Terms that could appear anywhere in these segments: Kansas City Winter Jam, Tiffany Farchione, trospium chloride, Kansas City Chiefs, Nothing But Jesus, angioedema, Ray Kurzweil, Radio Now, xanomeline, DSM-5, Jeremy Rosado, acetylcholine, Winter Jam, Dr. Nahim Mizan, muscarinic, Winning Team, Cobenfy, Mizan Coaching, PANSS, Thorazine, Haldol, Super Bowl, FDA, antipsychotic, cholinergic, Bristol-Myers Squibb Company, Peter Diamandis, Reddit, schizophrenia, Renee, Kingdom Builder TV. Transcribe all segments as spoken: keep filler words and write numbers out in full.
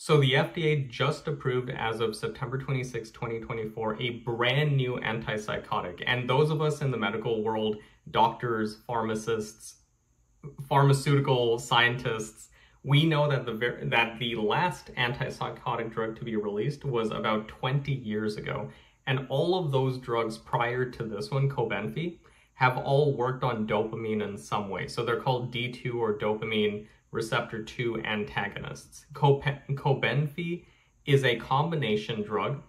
So the F D A just approved, as of September twenty-sixth, twenty twenty-four, a brand new antipsychotic. And those of us in the medical world, doctors, pharmacists, pharmaceutical scientists, we know that the, that the last antipsychotic drug to be released was about twenty years ago. And all of those drugs prior to this one, Cobenfy, have all worked on dopamine in some way. So they're called D two or dopamine receptor two antagonists. Cobenfy is a combination drug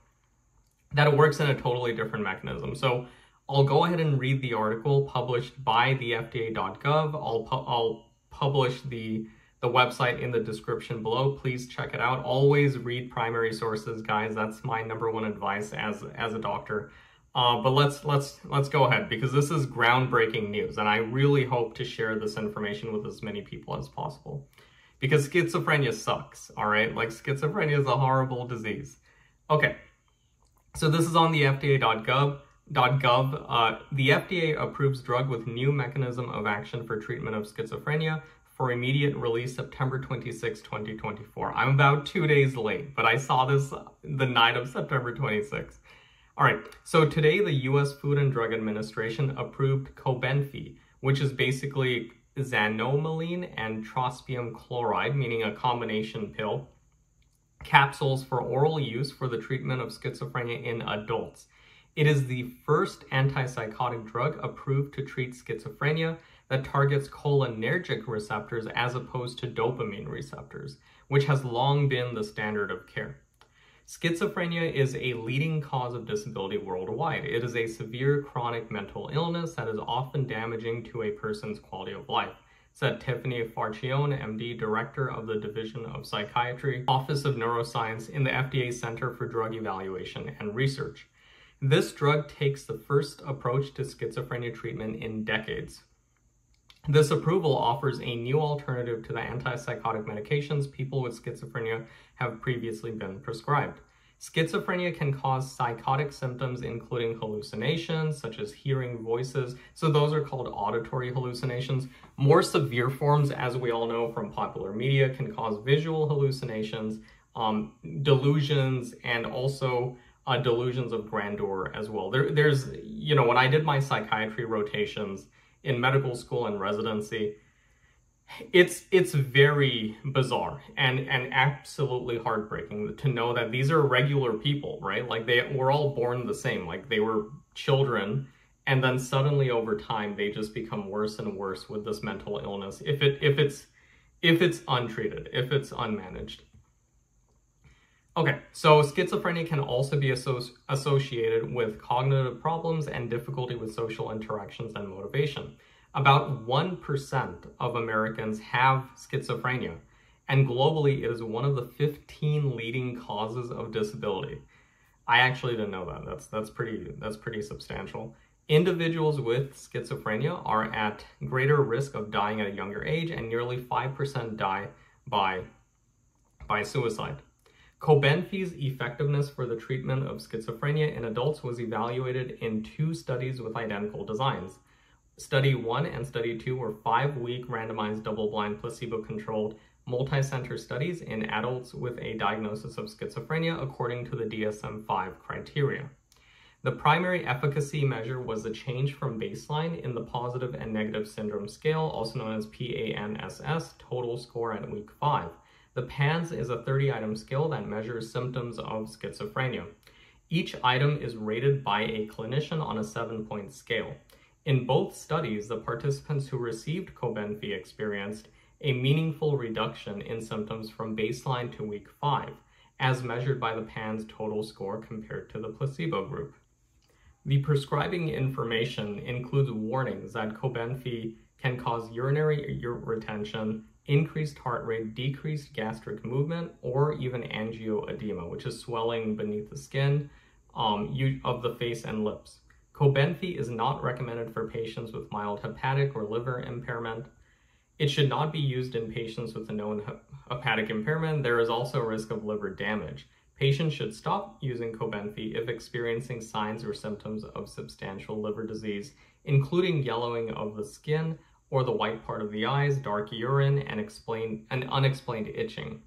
that works in a totally different mechanism. So I'll go ahead and read the article published by the F D A dot gov. I'll, pu I'll publish the, the website in the description below. Please check it out. Always read primary sources, guys. That's my number one advice as, as a doctor. Uh, but let's, let's, let's go ahead, because this is groundbreaking news, and I really hope to share this information with as many people as possible. Because schizophrenia sucks, all right? Like, schizophrenia is a horrible disease. Okay, so this is on the F D A dot gov. .gov. Uh, the F D A approves drug with new mechanism of action for treatment of schizophrenia for immediate release September twenty-sixth, twenty twenty-four. I'm about two days late, but I saw this the night of September twenty-sixth. All right, so today the U S Food and Drug Administration approved Cobenfy, which is basically xanomeline and trospium chloride, meaning a combination pill, capsules for oral use for the treatment of schizophrenia in adults. It is the first antipsychotic drug approved to treat schizophrenia that targets cholinergic receptors as opposed to dopamine receptors, which has long been the standard of care. Schizophrenia is a leading cause of disability worldwide. It is a severe chronic mental illness that is often damaging to a person's quality of life, said Tiffany Farchione, M D, Director of the Division of Psychiatry, Office of Neuroscience in the F D A Center for Drug Evaluation and Research. This drug takes the first approach to schizophrenia treatment in decades. This approval offers a new alternative to the antipsychotic medications people with schizophrenia have previously been prescribed. Schizophrenia can cause psychotic symptoms, including hallucinations, such as hearing voices. So those are called auditory hallucinations. More severe forms, as we all know from popular media, can cause visual hallucinations, um, delusions, and also uh, delusions of grandeur as well. There, there's, you know, when I did my psychiatry rotations in medical school and residency, it's it's very bizarre and and absolutely heartbreaking to know that these are regular people, right? Like, they were all born the same, like they were children, and then suddenly over time they just become worse and worse with this mental illness if it if it's if it's untreated, if it's unmanaged. Okay, so schizophrenia can also be asso- associated with cognitive problems and difficulty with social interactions and motivation. About one percent of Americans have schizophrenia, and globally it is one of the fifteen leading causes of disability. I actually didn't know that. That's, that's, pretty, that's pretty substantial. Individuals with schizophrenia are at greater risk of dying at a younger age, and nearly five percent die by, by suicide. Cobenfy's effectiveness for the treatment of schizophrenia in adults was evaluated in two studies with identical designs. Study one and Study two were five-week randomized double-blind placebo-controlled multicenter studies in adults with a diagnosis of schizophrenia according to the D S M five criteria. The primary efficacy measure was the change from baseline in the Positive and Negative Syndrome Scale, also known as PANSS, total score at week five. The PANSS is a thirty item scale that measures symptoms of schizophrenia. Each item is rated by a clinician on a seven point scale. In both studies, the participants who received Cobenfy experienced a meaningful reduction in symptoms from baseline to week five, as measured by the PANSS total score compared to the placebo group. The prescribing information includes warnings that Cobenfy can cause urinary retention, increased heart rate, decreased gastric movement, or even angioedema, which is swelling beneath the skin um, of the face and lips. Cobenfy is not recommended for patients with mild hepatic or liver impairment. It should not be used in patients with a known hepatic impairment. There is also risk of liver damage. Patients should stop using Cobenfy if experiencing signs or symptoms of substantial liver disease, including yellowing of the skin, or the white part of the eyes, dark urine, and, explain, and unexplained itching.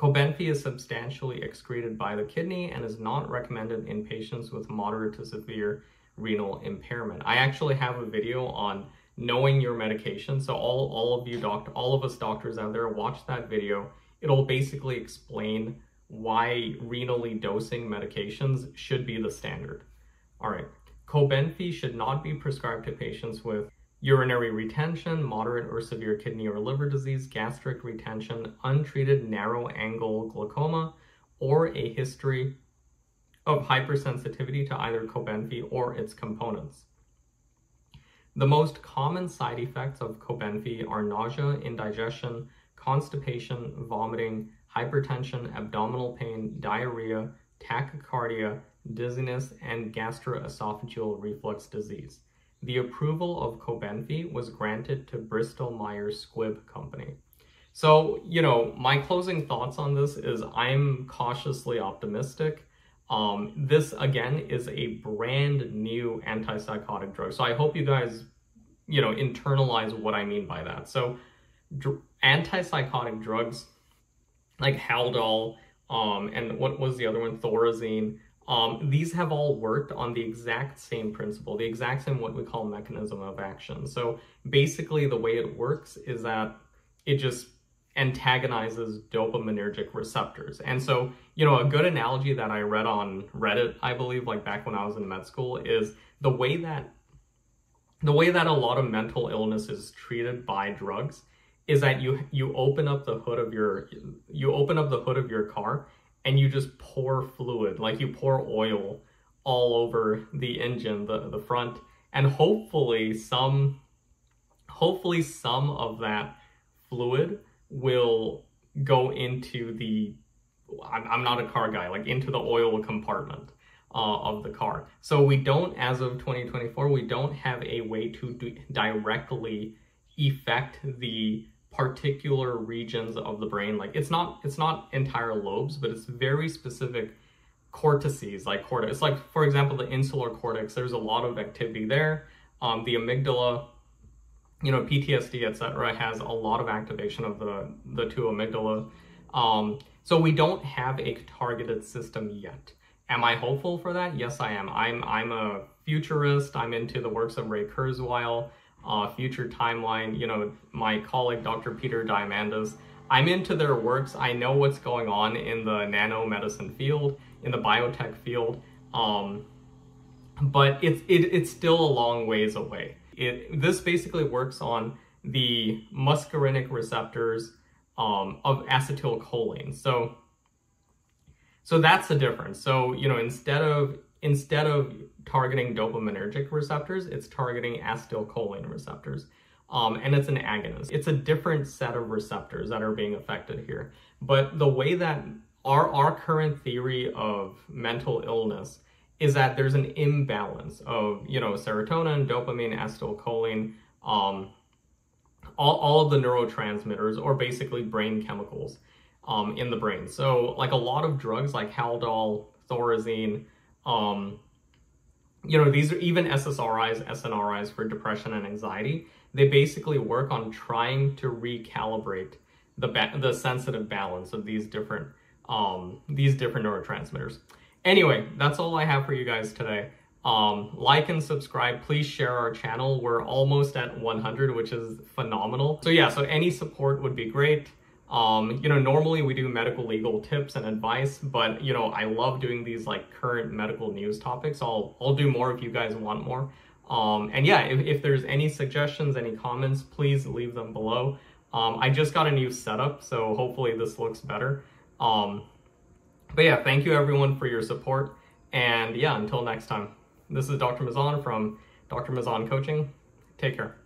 Cobenfy is substantially excreted by the kidney and is not recommended in patients with moderate to severe renal impairment. I actually have a video on knowing your medication. So all, all of you doctor, all of us doctors out there, watch that video. It'll basically explain why renally dosing medications should be the standard. All right. Cobenfy should not be prescribed to patients with urinary retention, moderate or severe kidney or liver disease, gastric retention, untreated narrow angle glaucoma, or a history of hypersensitivity to either Cobenfy or its components. The most common side effects of Cobenfy are nausea, indigestion, constipation, vomiting, hypertension, abdominal pain, diarrhea, tachycardia, dizziness, and gastroesophageal reflux disease. The approval of Cobenfy was granted to Bristol-Myers Squibb Company. So, you know, my closing thoughts on this is I'm cautiously optimistic. Um, this, again, is a brand new antipsychotic drug. So I hope you guys, you know, internalize what I mean by that. So dr- antipsychotic drugs like Haldol, um, and what was the other one, Thorazine, Um, these have all worked on the exact same principle, the exact same what we call mechanism of action. So basically the way it works is that it just antagonizes dopaminergic receptors. And so, you know, a good analogy that I read on Reddit, I believe, like back when I was in med school, is the way that the way that a lot of mental illness is treated by drugs is that you you open up the hood of your you open up the hood of your car and you just pour fluid, like you pour oil all over the engine, the, the front, and hopefully some, hopefully some of that fluid will go into the, I'm, I'm not a car guy, like into the oil compartment uh, of the car. So we don't, as of twenty twenty-four, we don't have a way to do, directly affect the particular regions of the brain. Like it's not it's not entire lobes, but it's very specific cortices, like cortex. Like, for example, the insular cortex, there's a lot of activity there. Um, the amygdala, you know, P T S D, et cetera, has a lot of activation of the, the two amygdala. Um, so we don't have a targeted system yet. Am I hopeful for that? Yes, I am. I'm I'm a futurist. I'm into the works of Ray Kurzweil. Uh, future timeline, you know, my colleague, Doctor Peter Diamandis. I'm into their works. I know what's going on in the nanomedicine field, in the biotech field, um, but it's, it, it's still a long ways away. It, this basically works on the muscarinic receptors um, of acetylcholine. So, so that's the difference. So, you know, instead of Instead of targeting dopaminergic receptors, it's targeting acetylcholine receptors, um, and it's an agonist. It's a different set of receptors that are being affected here. But the way that our, our current theory of mental illness is that there's an imbalance of, you know, serotonin, dopamine, acetylcholine, um, all, all of the neurotransmitters, or basically brain chemicals um, in the brain. So like a lot of drugs like Haldol, Thorazine, Um, you know, these are even S S R Is, S N R Is for depression and anxiety. They basically work on trying to recalibrate the ba the sensitive balance of these different um, these different neurotransmitters. Anyway, that's all I have for you guys today. Um, like and subscribe. Please share our channel. We're almost at one hundred, which is phenomenal. So yeah, so any support would be great. Um, you know, normally we do medical legal tips and advice, but, you know, I love doing these like current medical news topics. I'll, I'll do more if you guys want more. Um, and yeah, if, if there's any suggestions, any comments, please leave them below. Um, I just got a new setup, so hopefully this looks better. Um, but yeah, thank you everyone for your support. And yeah, until next time, this is Doctor Mizan from Doctor Mizan Coaching. Take care.